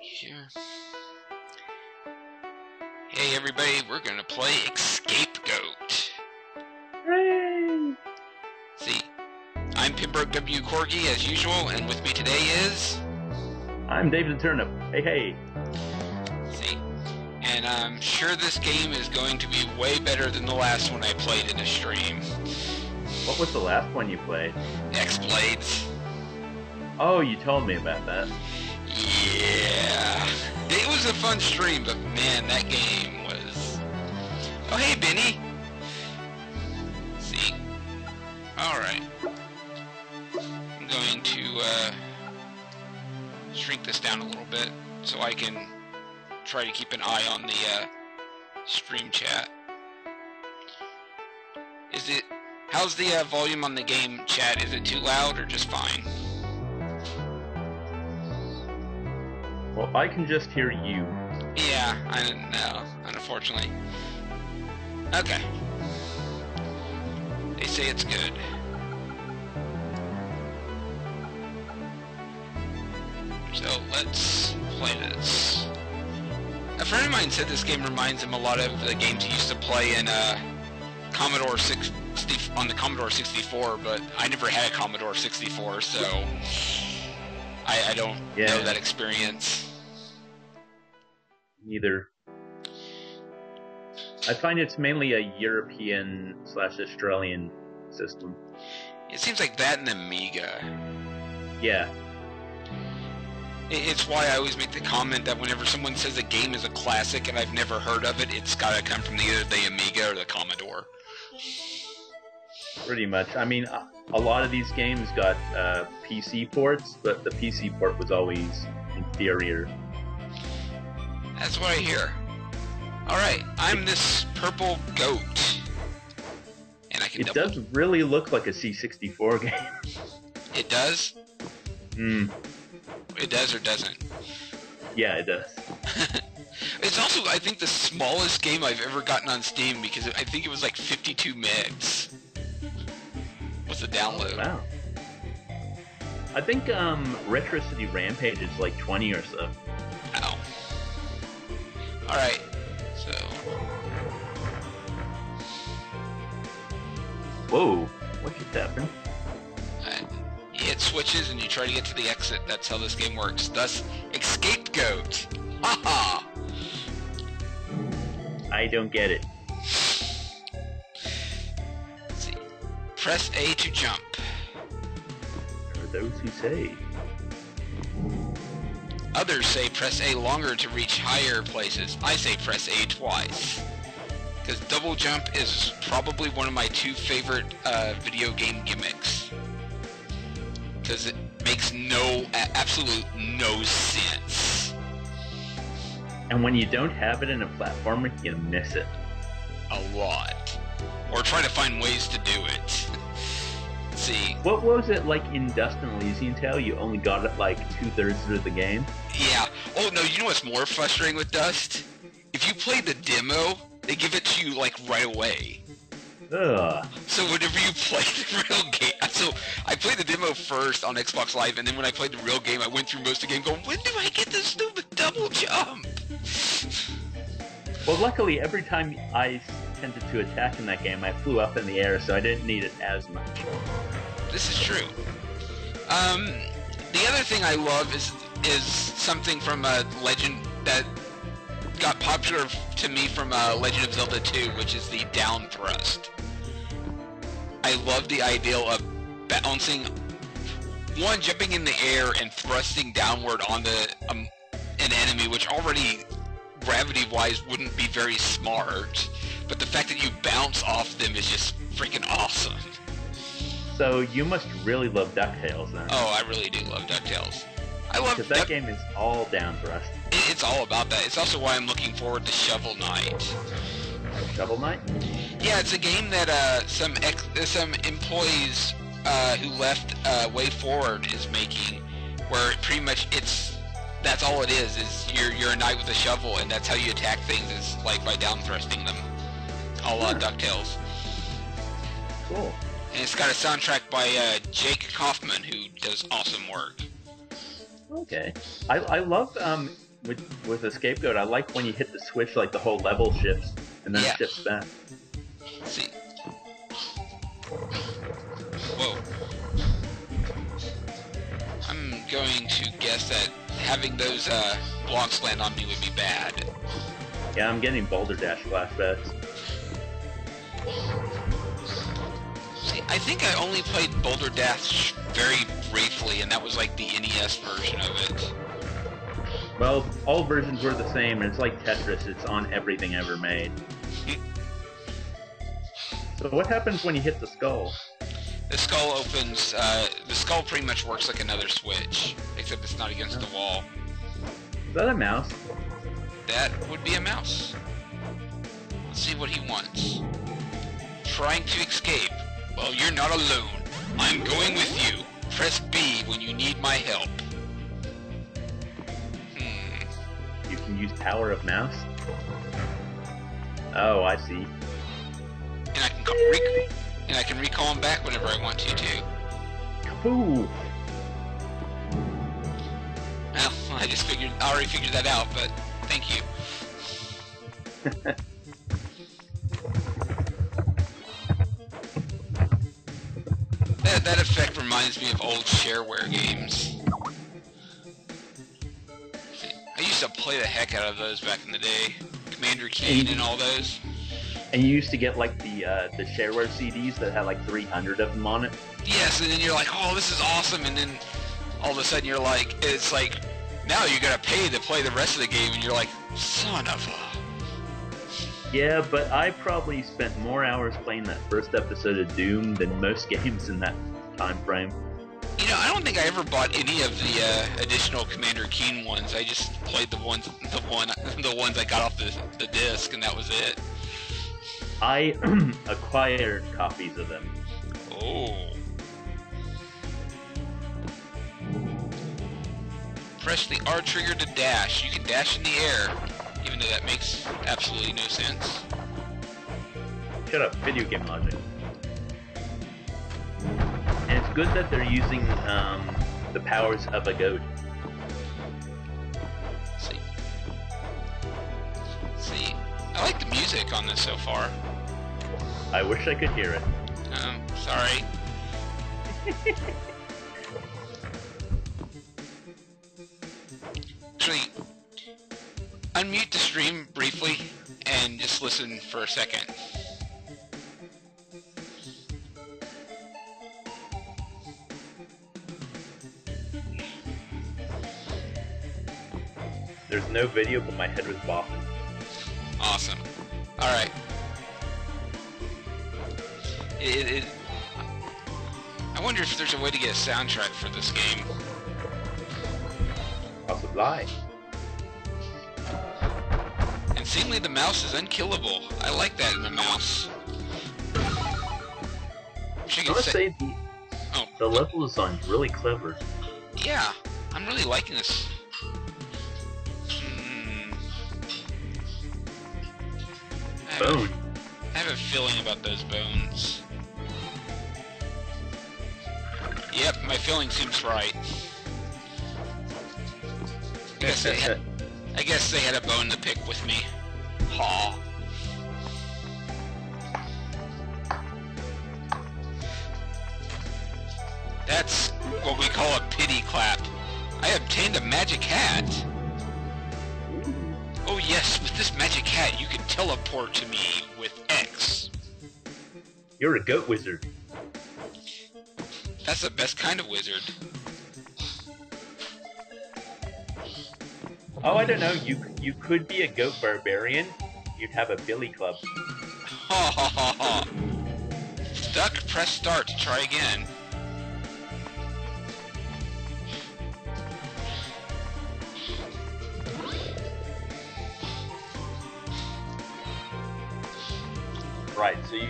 here. Hey everybody, we're gonna play Escape Goat. Hooray! See, I'm Pembroke W. Corgi as usual, and with me today is... I'm David Turnip. Hey, hey. See, and I'm sure this game is going to be way better than the last one I played in a stream. What was the last one you played? X Blades. Oh, you told me about that. Yeah. It was a fun stream, but man, that game was... Oh, hey, Benny. See? Alright. I'm going to shrink this down a little bit so I can try to keep an eye on the stream chat. Is it... How's the volume on the game chat? Is it too loud or just fine? Well, I can just hear you. Yeah, I didn't know, unfortunately. Okay. They say it's good. So, let's play this. A friend of mine said this game reminds him a lot of the games he used to play in on the Commodore 64, but I never had a Commodore 64, so... I don't know that experience. Neither. I find it's mainly a European/Australian system. It seems like that and Amiga. Yeah. It's why I always make the comment that whenever someone says a game is a classic and I've never heard of it, it's gotta come from either the Amiga or the Commodore. Pretty much. I mean, a lot of these games got PC ports, but the PC port was always inferior. That's what I hear. Alright, I'm this purple goat. And I can It does really look like a C64 game. It does? Hmm. It does or doesn't? Yeah, it does. It's also, I think, the smallest game I've ever gotten on Steam, because I think it was like 52 megs. What's the download? Wow. I think Retro City Rampage is like 20 or so. Ow. Alright, so... Whoa, what just happened? It switches and you try to get to the exit. That's how this game works. Thus, Escape Goat! Haha! I don't get it. Press A to jump. There are those who say. Others say press A longer to reach higher places. I say press A twice. Because double jump is probably one of my two favorite video game gimmicks. Because it makes no, absolute no sense. And when you don't have it in a platformer, you miss it. A lot. Or try to find ways to do it. Let's see. What was it like in Dust: An Elysian Tail? You only got it like 2/3 through the game? Yeah. Oh no, you know what's more frustrating with Dust? If you play the demo, they give it to you like right away. Ugh. So whenever you play the real game... So I played the demo first on Xbox Live, and then when I played the real game, I went through most of the game going, when do I get this stupid double jump? Well, luckily, every time I attempted to attack in that game, I flew up in the air, so I didn't need it as much. This is true. The other thing I love is something from a legend that got popular to me from Legend of Zelda 2, which is the down thrust. I love the idea of bouncing, one, jumping in the air and thrusting downward onto an enemy, which already... gravity-wise wouldn't be very smart, but the fact that you bounce off them is just freaking awesome. So you must really love DuckTales, then. Oh, I really do love DuckTales. I love because that game is all down thrust. It's all about that. It's also why I'm looking forward to Shovel Knight. Shovel Knight? Yeah, it's a game that some employees who left Way Forward is making, where pretty much it's... That's all it is you're a knight with a shovel, and that's how you attack things, is like by down thrusting them. A la DuckTales. Cool. And it's got a soundtrack by Jake Kaufman, who does awesome work. Okay. I love with Escape Goat, I like when you hit the switch, like the whole level shifts and then shifts back. Let's see. Whoa. I'm going to guess that having those blocks land on me would be bad. Yeah, I'm getting Boulder Dash flashbacks. See, I think I only played Boulder Dash very briefly, and that was like the NES version of it. Well, all versions were the same, and it's like Tetris, it's on everything ever made. So what happens when you hit the skull? The skull opens, the skull pretty much works like another switch, except it's not against the wall. Is that a mouse? That would be a mouse. Let's see what he wants. Trying to escape. Well, you're not alone. I'm going with you. Press B when you need my help. You can use power of mouse? Oh, I see. And I can recall him back whenever I want to, too. Kaboo! Well, I already figured that out, but thank you. That effect reminds me of old shareware games. I used to play the heck out of those back in the day. Commander Keen and all those. And you used to get like the shareware CDs that had like 300 of them on it. Yes, and then you're like, oh, this is awesome, and then all of a sudden you're like, it's like now you gotta pay to play the rest of the game, and you're like, son of a. Yeah, but I probably spent more hours playing that first episode of Doom than most games in that time frame. You know, I don't think I ever bought any of the additional Commander Keen ones. I just played the ones I got off the disc, and that was it. I acquired copies of them. Oh. Press the R trigger to dash. You can dash in the air, even though that makes absolutely no sense. Shut up, video game logic. And it's good that they're using the powers of a goat. See, I like the music on this so far. I wish I could hear it. Sorry. Actually, unmute the stream briefly and just listen for a second. There's no video, but my head was bopping. Awesome. Alright. I wonder if there's a way to get a soundtrack for this game. Possibly. And seemingly the mouse is unkillable. I like that in the mouse. I would say the level design is really clever. Yeah, I'm really liking this. Bone. I have a feeling about those bones. Yep, my feeling seems right. I guess they had a bone to pick with me. Haw. That's what we call a pity clap. I obtained a magic hat. Oh yes, with this magic hat you can teleport to me with X. You're a goat wizard. That's the best kind of wizard. Oh, I don't know, you could be a goat barbarian. You'd have a billy club. Ha ha ha ha. Stuck, press start to try again. Right, so you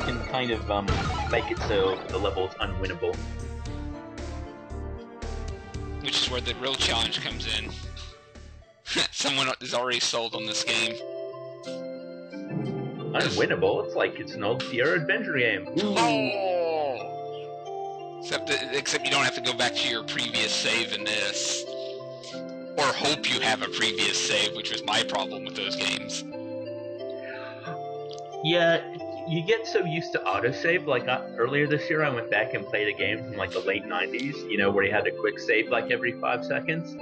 can kind of make it so the level's unwinnable. Which is where the real challenge comes in. Someone is already sold on this game. Unwinnable? It's like it's an old Sierra adventure game. Ooh. Oh! Except you don't have to go back to your previous save in this. Or hope you have a previous save, which was my problem with those games. Yeah, you get so used to autosave. Like, earlier this year, I went back and played a game from, like, the late 90s, you know, where you had a quick save, like, every 5 seconds.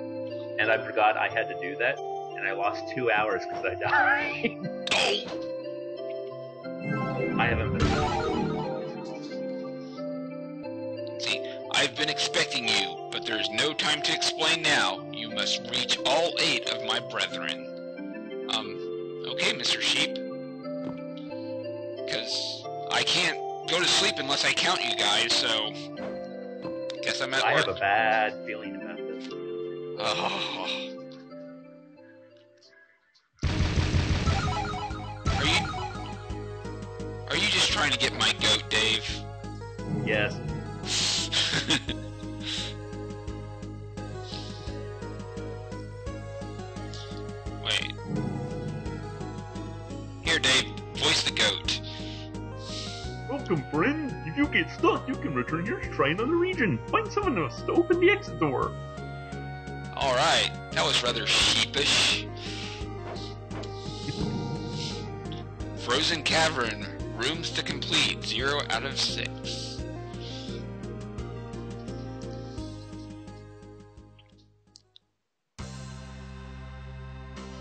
And I forgot I had to do that, and I lost 2 hours because I died. I haven't been... See, I've been expecting you, but there's no time to explain now. You must reach all 8 of my brethren. Okay, Mr. Sheep. Because I can't go to sleep unless I count you guys, so... Guess I'm at work. I have a bad feeling about this. Oh... Are you just trying to get my goat, Dave? Yes. Wait. Here, Dave, voice the goat. Welcome, friend. If you get stuck, you can return here to try another region. Find someone else to open the exit door. Alright. That was rather sheepish. Frozen Cavern. Rooms to complete, 0 out of 6.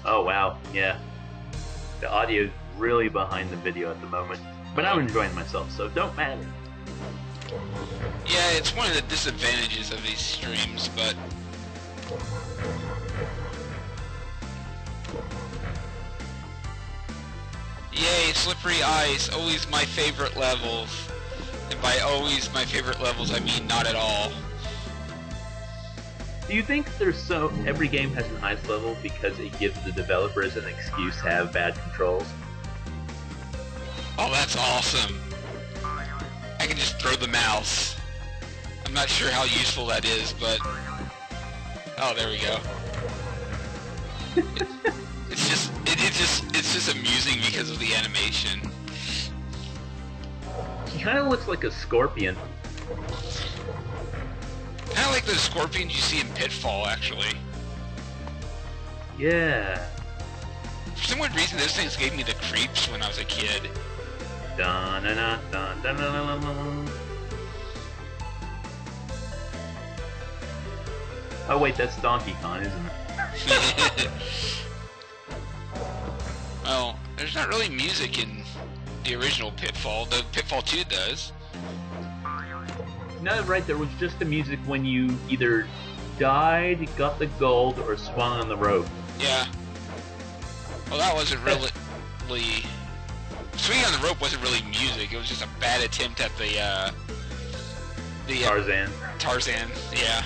Oh wow, yeah. The audio is really behind the video at the moment, but I'm enjoying myself, so it don't matter. Yeah, it's one of the disadvantages of these streams, but... Yay, Slippery Ice, always my favorite levels. And by always my favorite levels, I mean not at all. Do you think there's so... every game has an ice level because it gives the developers an excuse to have bad controls? Oh, that's awesome. I can just throw the mouse. I'm not sure how useful that is, but... Oh, there we go. It's just amusing because of the animation. He kind of looks like a scorpion. Kind of like those scorpions you see in Pitfall, actually. Yeah. For some weird reason, those things gave me the creeps when I was a kid. Dun dun dun dun dun dun dun. Oh wait, that's Donkey Kong, isn't it? Well, there's not really music in the original Pitfall, though Pitfall 2 does. No, right, there was just the music when you either died, got the gold, or swung on the rope. Yeah. Well, that wasn't really... Swinging on the rope wasn't really music, it was just a bad attempt at the Tarzan. Tarzan, yeah.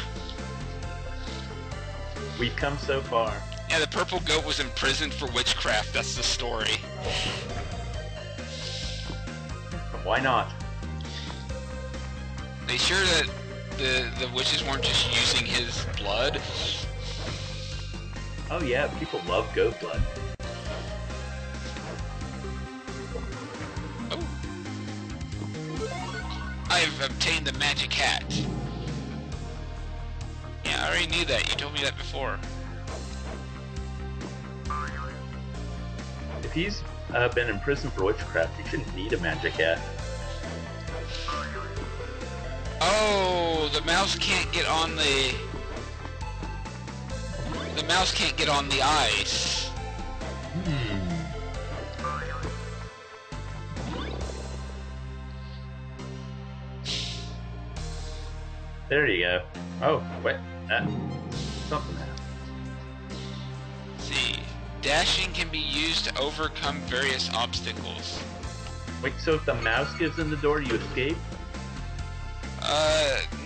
We've come so far. Yeah, the purple goat was imprisoned for witchcraft, that's the story. Why not? They sure that the witches weren't just using his blood? Oh yeah, people love goat blood. Oh. I've obtained the magic hat. Yeah, I already knew that, you told me that before. If he's been in prison for witchcraft, he shouldn't need a magic hat. Oh, the mouse can't get on the... The mouse can't get on the ice. There you go. Oh, wait. Something happened. See. Dashing can be used to overcome various obstacles. Wait, so if the mouse gives in the door, you escape?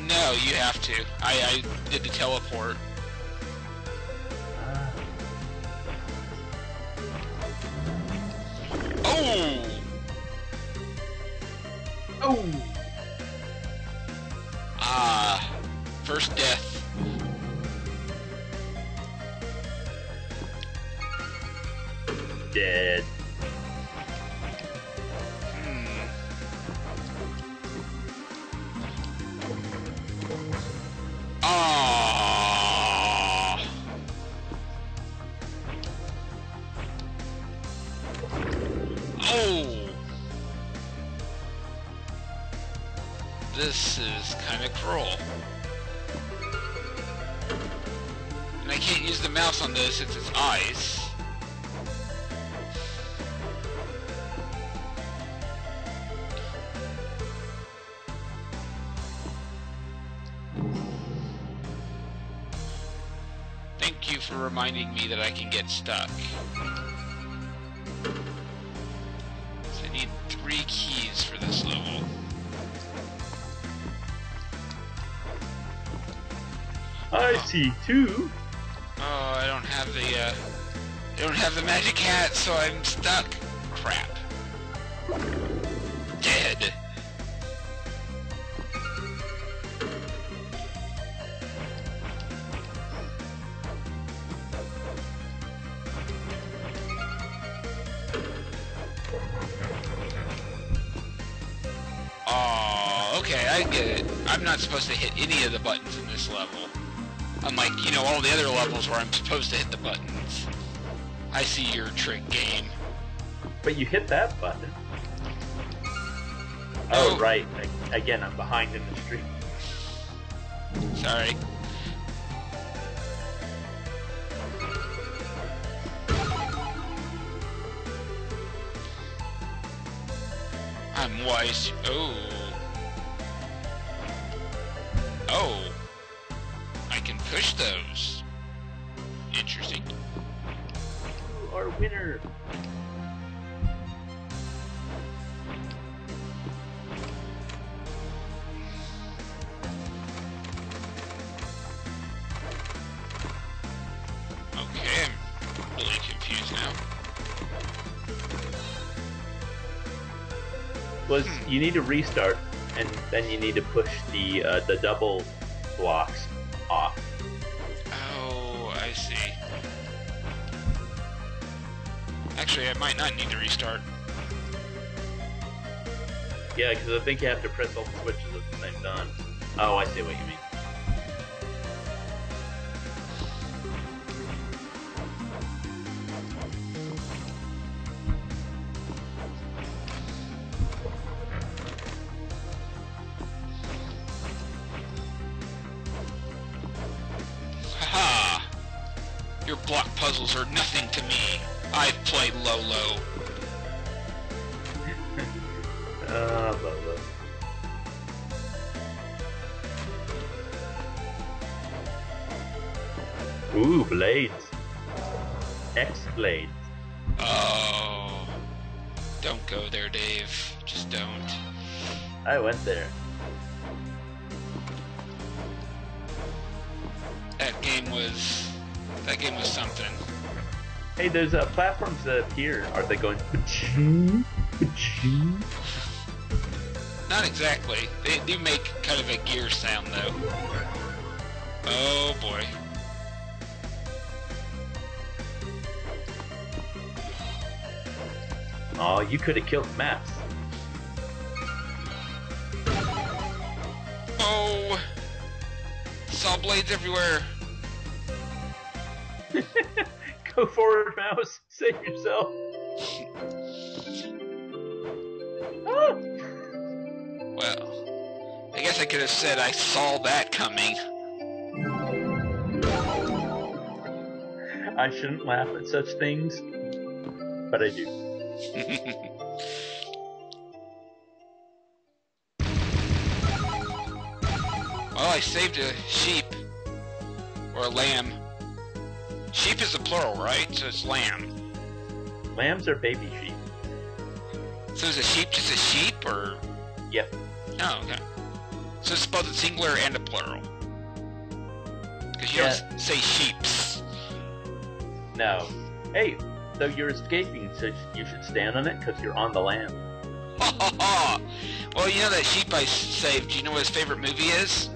No, you have to. I did the teleport. Oh! Oh! Ah, first death. Dead. This is kind of cruel. And I can't use the mouse on this since it's eyes. Thank you for reminding me that I can get stuck. So I need 3 keys for this level. I see 2. Oh, I don't have the magic hat, so I'm stuck. Crap. Dead. Oh, okay, I get it. I'm not supposed to hit any of the buttons in this level. Unlike, you know, all the other levels where I'm supposed to hit the buttons. I see your trick, game. But you hit that button. Oh, oh right. Again, I'm behind in the street. Sorry. I'm wise. Oh. Oh. I can push those. Interesting. You are winner. Okay, I'm really confused now. You need to restart, and then you need to push the double blocks off. Oh, I see. Actually, I might not need to restart. Yeah, because I think you have to press all the switches at the same time. Oh, I see what you mean. Block puzzles are nothing to me. I've played Lolo. Lolo. Ooh, blades. X Blades. Oh. Don't go there, Dave. Just don't. I went there. That game was something. Hey, there's platforms that appear. Are they going? Not exactly. They do make kind of a gear sound, though. Oh boy. Oh, you could have killed Maps. Oh, saw blades everywhere. Go forward, mouse. Save yourself. Ah. Well, I guess I could have said I saw that coming. I shouldn't laugh at such things, but I do. Well, I saved a sheep. Or a lamb. Sheep is the plural, right? So it's lamb. Lambs are baby sheep. So is a sheep just a sheep, or...? Yep. Oh, okay. So it's both a singular and a plural. Because you don't say sheeps. No. Hey, so you're escaping, so you should stand on it, because you're on the lamb. Ha ha ha! Well, you know that sheep I saved, do you know what his favorite movie is?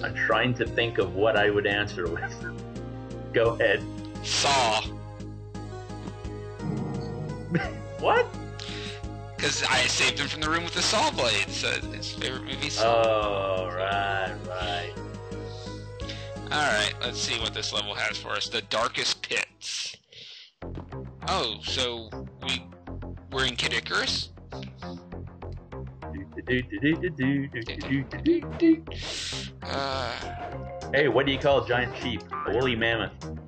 I'm trying to think of what I would answer with. Go ahead. Saw. What? Because I saved him from the room with the saw blade. So his favorite movie. Saw. Oh, right, right. All right. Let's see what this level has for us. The Darkest Pits. Oh, so we're in Kid Icarus. Hey, what do you call a giant sheep? A woolly mammoth.